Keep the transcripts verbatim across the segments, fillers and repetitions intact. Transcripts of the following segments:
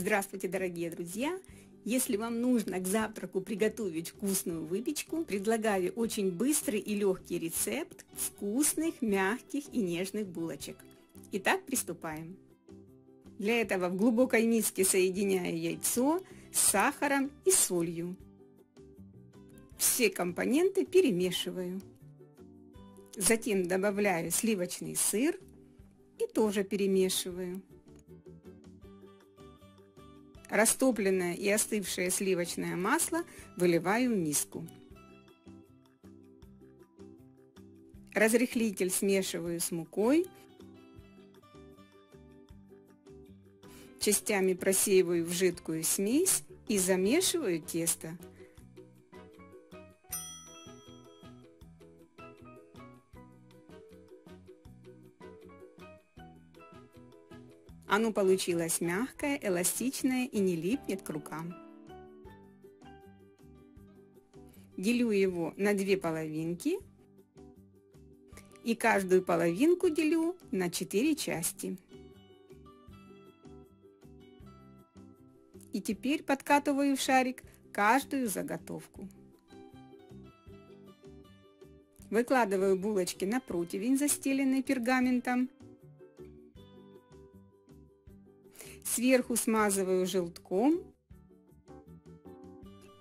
Здравствуйте, дорогие друзья! Если вам нужно к завтраку приготовить вкусную выпечку, предлагаю очень быстрый и легкий рецепт вкусных, мягких и нежных булочек. Итак, приступаем. Для этого в глубокой миске соединяю яйцо с сахаром и солью. Все компоненты перемешиваю. Затем добавляю сливочный сыр и тоже перемешиваю. Растопленное и остывшее сливочное масло выливаю в миску. Разрыхлитель смешиваю с мукой. Частями просеиваю в жидкую смесь и замешиваю тесто. Оно получилось мягкое, эластичное и не липнет к рукам. Делю его на две половинки и каждую половинку делю на четыре части. И теперь подкатываю в шарик каждую заготовку. Выкладываю булочки на противень, застеленный пергаментом. Сверху смазываю желтком,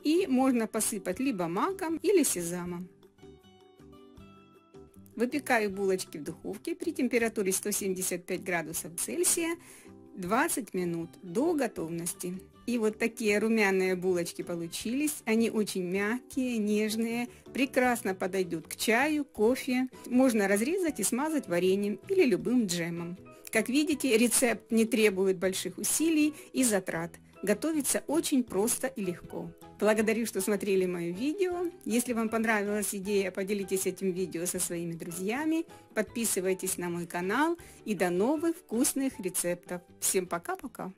и можно посыпать либо маком или сезамом. Выпекаю булочки в духовке при температуре сто семьдесят пять градусов Цельсия двадцать минут до готовности. И вот такие румяные булочки получились. Они очень мягкие, нежные, прекрасно подойдут к чаю, кофе. Можно разрезать и смазать вареньем или любым джемом. Как видите, рецепт не требует больших усилий и затрат. Готовится очень просто и легко. Благодарю, что смотрели мое видео. Если вам понравилась идея, поделитесь этим видео со своими друзьями. Подписывайтесь на мой канал и до новых вкусных рецептов. Всем пока-пока!